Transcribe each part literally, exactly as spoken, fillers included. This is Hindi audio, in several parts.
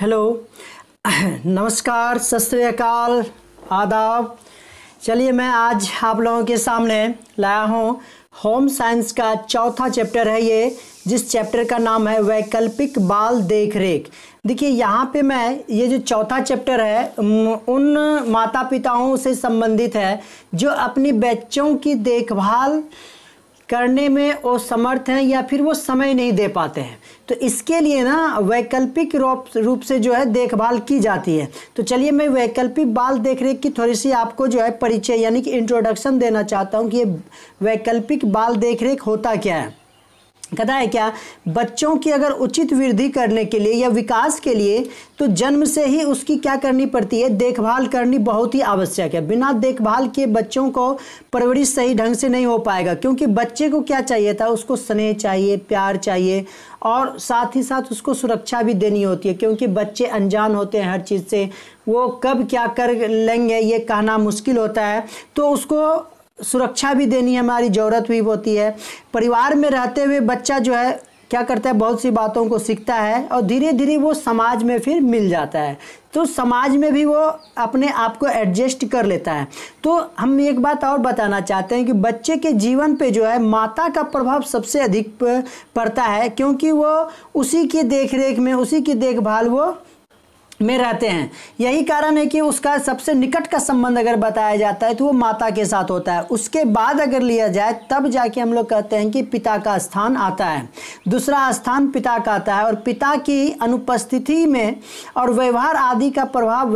हेलो, नमस्कार, सत श्री अकाल, आदाब। चलिए, मैं आज आप लोगों के सामने लाया हूँ होम साइंस का चौथा चैप्टर है ये, जिस चैप्टर का नाम है वैकल्पिक बाल देखरेख। देखिए, यहाँ पे मैं ये जो चौथा चैप्टर है उन माता पिताओं से संबंधित है जो अपने बच्चों की देखभाल करने में असमर्थ हैं या फिर वो समय नहीं दे पाते हैं, तो इसके लिए ना वैकल्पिक रूप से जो है देखभाल की जाती है। तो चलिए, मैं वैकल्पिक बाल देखरेख की थोड़ी सी आपको जो है परिचय यानी कि इंट्रोडक्शन देना चाहता हूँ कि ये वैकल्पिक बाल देखरेख होता क्या है। कहता है क्या, बच्चों की अगर उचित वृद्धि करने के लिए या विकास के लिए तो जन्म से ही उसकी क्या करनी पड़ती है, देखभाल करनी बहुत ही आवश्यक है। बिना देखभाल के बच्चों को परवरिश सही ढंग से नहीं हो पाएगा, क्योंकि बच्चे को क्या चाहिए था, उसको स्नेह चाहिए, प्यार चाहिए और साथ ही साथ उसको सुरक्षा भी देनी होती है, क्योंकि बच्चे अनजान होते हैं हर चीज़ से, वो कब क्या कर लेंगे ये कहना मुश्किल होता है। तो उसको सुरक्षा भी देनी हमारी ज़रूरत भी होती है। परिवार में रहते हुए बच्चा जो है क्या करता है, बहुत सी बातों को सीखता है और धीरे धीरे वो समाज में फिर मिल जाता है, तो समाज में भी वो अपने आप को एडजस्ट कर लेता है। तो हम एक बात और बताना चाहते हैं कि बच्चे के जीवन पे जो है माता का प्रभाव सबसे अधिक पड़ता है, क्योंकि वो उसी की देखरेख में, उसी की देखभाल वो में रहते हैं। यही कारण है कि उसका सबसे निकट का संबंध अगर बताया जाता है तो वो माता के साथ होता है। उसके बाद अगर लिया जाए तब जाके हम लोग कहते हैं कि पिता का स्थान आता है, दूसरा स्थान पिता का आता है। और पिता की अनुपस्थिति में और व्यवहार आदि का प्रभाव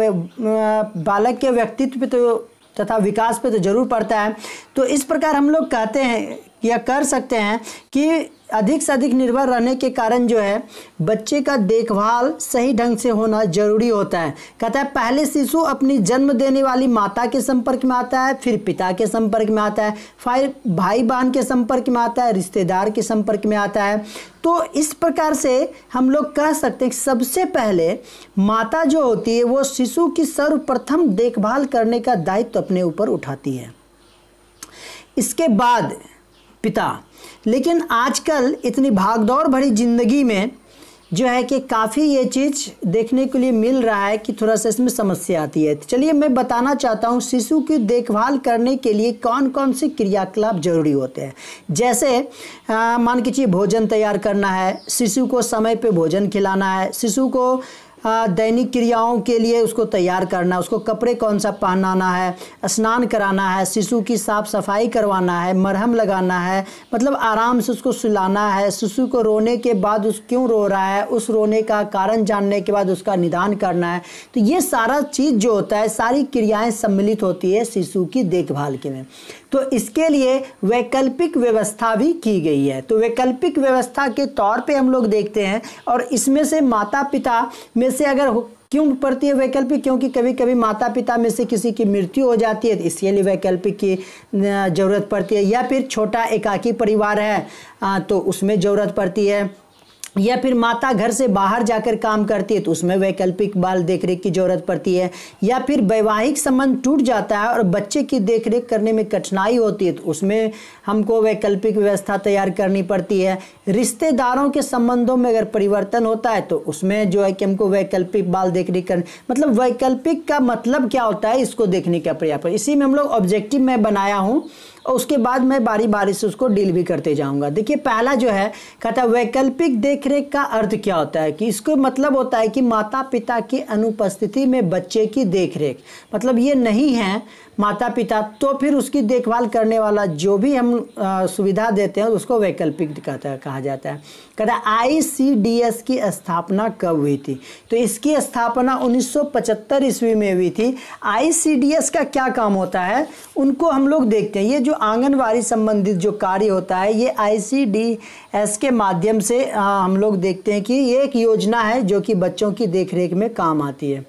बालक के व्यक्तित्व पे तो तथा विकास पे तो जरूर पड़ता है। तो इस प्रकार हम लोग कहते हैं या कर सकते हैं कि अधिक से अधिक निर्भर रहने के कारण जो है बच्चे का देखभाल सही ढंग से होना जरूरी होता है। कहता है पहले शिशु अपनी जन्म देने वाली माता के संपर्क में आता है, फिर पिता के संपर्क में आता है, फिर भाई बहन के संपर्क में आता है, रिश्तेदार के संपर्क में आता है। तो इस प्रकार से हम लोग कह सकते हैं कि सबसे पहले माता जो होती है वो शिशु की सर्वप्रथम देखभाल करने का दायित्व अपने ऊपर उठाती है, इसके बाद पिता। लेकिन आजकल इतनी भागदौड़ भरी ज़िंदगी में जो है कि काफ़ी ये चीज़ देखने के लिए मिल रहा है कि थोड़ा सा इसमें समस्या आती है। चलिए, मैं बताना चाहता हूँ शिशु की देखभाल करने के लिए कौन कौन से क्रियाकलाप जरूरी होते हैं। जैसे मान के चलिए भोजन तैयार करना है, शिशु को समय पे भोजन खिलाना है, शिशु को दैनिक क्रियाओं के लिए उसको तैयार करना, उसको कपड़े कौन सा पहनाना है, स्नान कराना है, शिशु की साफ सफाई करवाना है, मरहम लगाना है, मतलब आराम से उसको सुलाना है, शिशु को रोने के बाद उस क्यों रो रहा है उस रोने का कारण जानने के बाद उसका निदान करना है। तो ये सारा चीज़ जो होता है, सारी क्रियाएँ सम्मिलित होती है शिशु की देखभाल के में। तो इसके लिए वैकल्पिक व्यवस्था भी की गई है। तो वैकल्पिक व्यवस्था के तौर पे हम लोग देखते हैं, और इसमें से माता पिता में से अगर क्यों पड़ती है वैकल्पिक, क्योंकि कभी कभी माता पिता में से किसी की मृत्यु हो जाती है, इसके लिए वैकल्पिक की ज़रूरत पड़ती है, या फिर छोटा एकाकी परिवार है तो उसमें ज़रूरत पड़ती है, या फिर माता घर से बाहर जाकर काम करती है तो उसमें वैकल्पिक बाल देखरेख की ज़रूरत पड़ती है, या फिर वैवाहिक संबंध टूट जाता है और बच्चे की देखरेख करने में कठिनाई होती है तो उसमें हमको वैकल्पिक व्यवस्था तैयार करनी पड़ती है। रिश्तेदारों के संबंधों में अगर परिवर्तन होता है तो उसमें जो है कि हमको वैकल्पिक बाल देखरेख करनी, मतलब वैकल्पिक का मतलब क्या होता है इसको देखने का प्रयास। इसी में हम लोग ऑब्जेक्टिव में बनाया हूँ और उसके बाद मैं बारी बारी से उसको डील भी करते जाऊंगा। देखिए, पहला जो है कहता है वैकल्पिक देखरेख का अर्थ क्या होता है, कि इसको मतलब होता है कि माता पिता की अनुपस्थिति में बच्चे की देखरेख, मतलब ये नहीं है माता पिता तो फिर उसकी देखभाल करने वाला जो भी हम आ, सुविधा देते हैं उसको वैकल्पिक कहा जाता है। कहता है आई सी डी एस की स्थापना कब हुई थी, तो इसकी स्थापना उन्नीस सौ पचहत्तर ईस्वी में हुई थी। आई सी डी एस का क्या काम होता है उनको हम लोग देखते हैं। ये जो आंगनवाड़ी संबंधित जो कार्य होता है ये आई सी डी एस के माध्यम से आ, हम लोग देखते हैं कि ये एक योजना है जो कि बच्चों की देखरेख में काम आती है।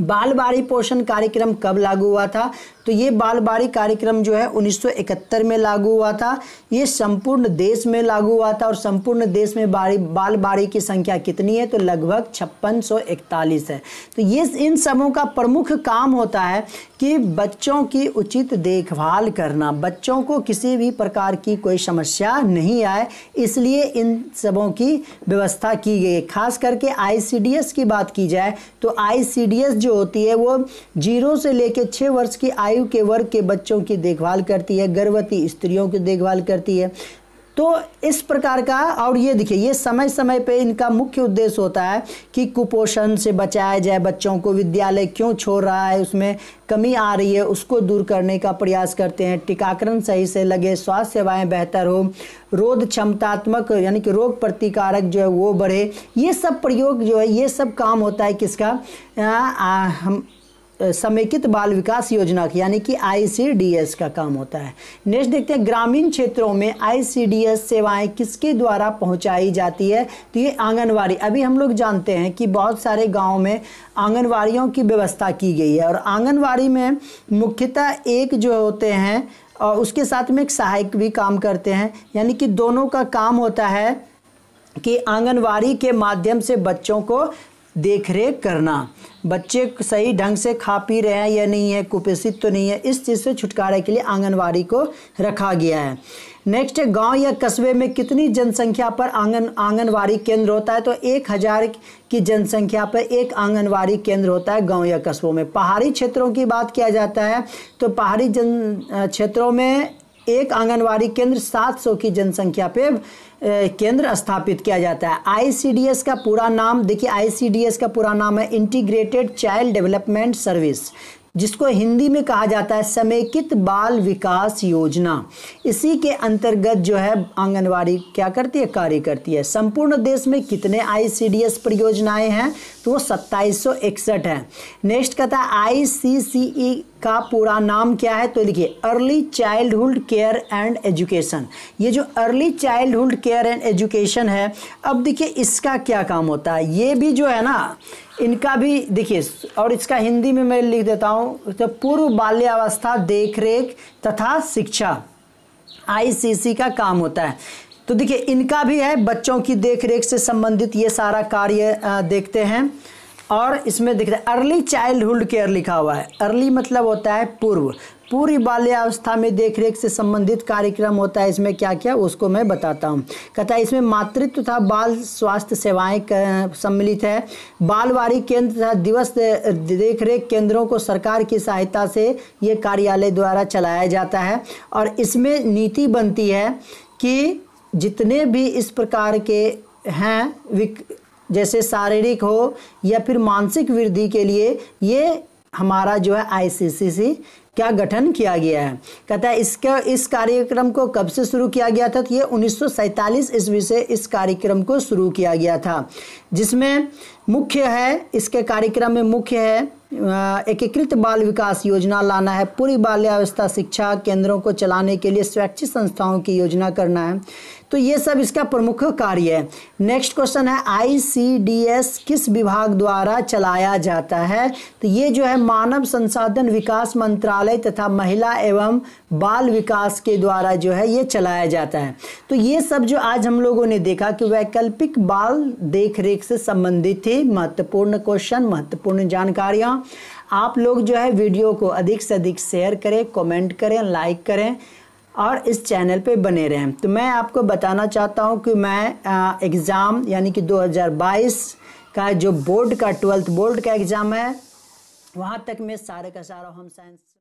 बाल बाड़ी पोषण कार्यक्रम कब लागू हुआ था, तो ये बाल बाड़ी कार्यक्रम जो है उन्नीस सौ इकहत्तर में लागू हुआ था, ये संपूर्ण देश में लागू हुआ था। और संपूर्ण देश में बाड़ी बाल बाड़ी की संख्या कितनी है तो लगभग छप्पन सौ इकतालीस है। तो ये इन समूहों का प्रमुख काम होता है कि बच्चों की उचित देखभाल करना, बच्चों को किसी भी प्रकार की कोई समस्या नहीं आए इसलिए इन सबों की व्यवस्था की गई है। खास करके आईसीडीएस की बात की जाए तो आईसीडीएस जो होती है वो जीरो से लेकर छः वर्ष की आयु के वर्ग के बच्चों की देखभाल करती है, गर्भवती स्त्रियों की देखभाल करती है। तो इस प्रकार का, और ये देखिए ये समय समय पे इनका मुख्य उद्देश्य होता है कि कुपोषण से बचाया जाए, बच्चों को विद्यालय क्यों छोड़ रहा है, उसमें कमी आ रही है उसको दूर करने का प्रयास करते हैं, टीकाकरण सही से लगे, स्वास्थ्य सेवाएं बेहतर हो, रोग क्षमतात्मक यानी कि रोग प्रतिकारक जो है वो बढ़े। ये सब प्रयोग जो है ये सब काम होता है किसका, आ, आ, हम समेकित बाल विकास योजना यानी कि आईसीडीएस का काम होता है। नेक्स्ट देखते हैं ग्रामीण क्षेत्रों में आईसीडीएस सेवाएं किसके द्वारा पहुंचाई जाती है तो ये आंगनवाड़ी। अभी हम लोग जानते हैं कि बहुत सारे गांव में आंगनवाड़ियों की व्यवस्था की गई है और आंगनवाड़ी में मुख्यतः एक जो होते हैं और उसके साथ में एक सहायक भी काम करते हैं, यानी कि दोनों का काम होता है कि आंगनवाड़ी के माध्यम से बच्चों को देखरेख करना, बच्चे सही ढंग से खा पी रहे हैं या नहीं है, कुपोषित तो नहीं है, इस चीज़ से छुटकारा के लिए आंगनवाड़ी को रखा गया है। नेक्स्ट है गांव या कस्बे में कितनी जनसंख्या पर आंगन आंगनवाड़ी केंद्र होता है तो एक हज़ार की जनसंख्या पर एक आंगनवाड़ी केंद्र होता है गांव या कस्बों में। पहाड़ी क्षेत्रों की बात किया जाता है तो पहाड़ी जन क्षेत्रों में एक आंगनवाड़ी केंद्र सात सौ की जनसंख्या पे केंद्र स्थापित किया जाता है। आईसीडीएस का पूरा नाम देखिए, आईसीडीएस का पूरा नाम है इंटीग्रेटेड चाइल्ड डेवलपमेंट सर्विस, जिसको हिंदी में कहा जाता है समेकित बाल विकास योजना। इसी के अंतर्गत जो है आंगनवाड़ी क्या करती है, कार्य करती है। संपूर्ण देश में कितने आईसीडीएस परियोजनाएं हैं तो वो सत्ताईस सौ इकसठ है। नेक्स्ट कहता है आईसीसीई का पूरा नाम क्या है तो देखिए early childhood care and education. ये जो early childhood care and education है, अब देखिए इसका क्या काम होता है, ये भी जो है ना इनका भी देखिए, और इसका हिंदी में मैं लिख देता हूँ तो पूर्व बाल्यावस्था देखरेख तथा शिक्षा आईसीसी का काम होता है। तो देखिए इनका भी है बच्चों की देखरेख से संबंधित ये सारा कार्य देखते हैं और इसमें देखते हैं अर्ली चाइल्डहुड केयर लिखा हुआ है। अर्ली मतलब होता है पूर्व, पूरी बाल्यावस्था में देखरेख से संबंधित कार्यक्रम होता है। इसमें क्या क्या उसको मैं बताता हूँ। कहता है इसमें मातृत्व तथा बाल स्वास्थ्य सेवाएं सम्मिलित है। बालवाड़ी केंद्र तथा दिवस देखरेख केंद्रों को सरकार की सहायता से ये कार्यालय द्वारा चलाया जाता है और इसमें नीति बनती है कि जितने भी इस प्रकार के हैं विक जैसे शारीरिक हो या फिर मानसिक वृद्धि के लिए ये हमारा जो है आईसीसीसी क्या गठन किया गया है। कहता है इसका इस कार्यक्रम को कब से शुरू किया गया था तो ये उन्नीस सौ सैंतालीस ईस्वी से इस कार्यक्रम को शुरू किया गया था, जिसमें मुख्य है इसके कार्यक्रम में मुख्य है एकीकृत बाल विकास योजना लाना है, पूरी बाल्यावस्था शिक्षा केंद्रों को चलाने के लिए स्वैच्छिक संस्थाओं की योजना करना है। तो ये सब इसका प्रमुख कार्य है। नेक्स्ट क्वेश्चन है आईसीडीएस किस विभाग द्वारा चलाया जाता है तो ये जो है मानव संसाधन विकास मंत्रालय तथा महिला एवं बाल विकास के द्वारा जो है ये चलाया जाता है। तो ये सब जो आज हम लोगों ने देखा कि वैकल्पिक बाल देखरेख से संबंधित थे महत्वपूर्ण क्वेश्चन, महत्वपूर्ण जानकारियाँ। आप लोग जो है वीडियो को अधिक से अधिक शेयर करें, कमेंट करें, लाइक करें और इस चैनल पे बने रहें। तो मैं आपको बताना चाहता हूँ कि मैं एग्ज़ाम यानी कि दो हज़ार बाईस का जो बोर्ड का ट्वेल्थ बोर्ड का एग्ज़ाम है वहाँ तक मैं सारे का सारा होम साइंस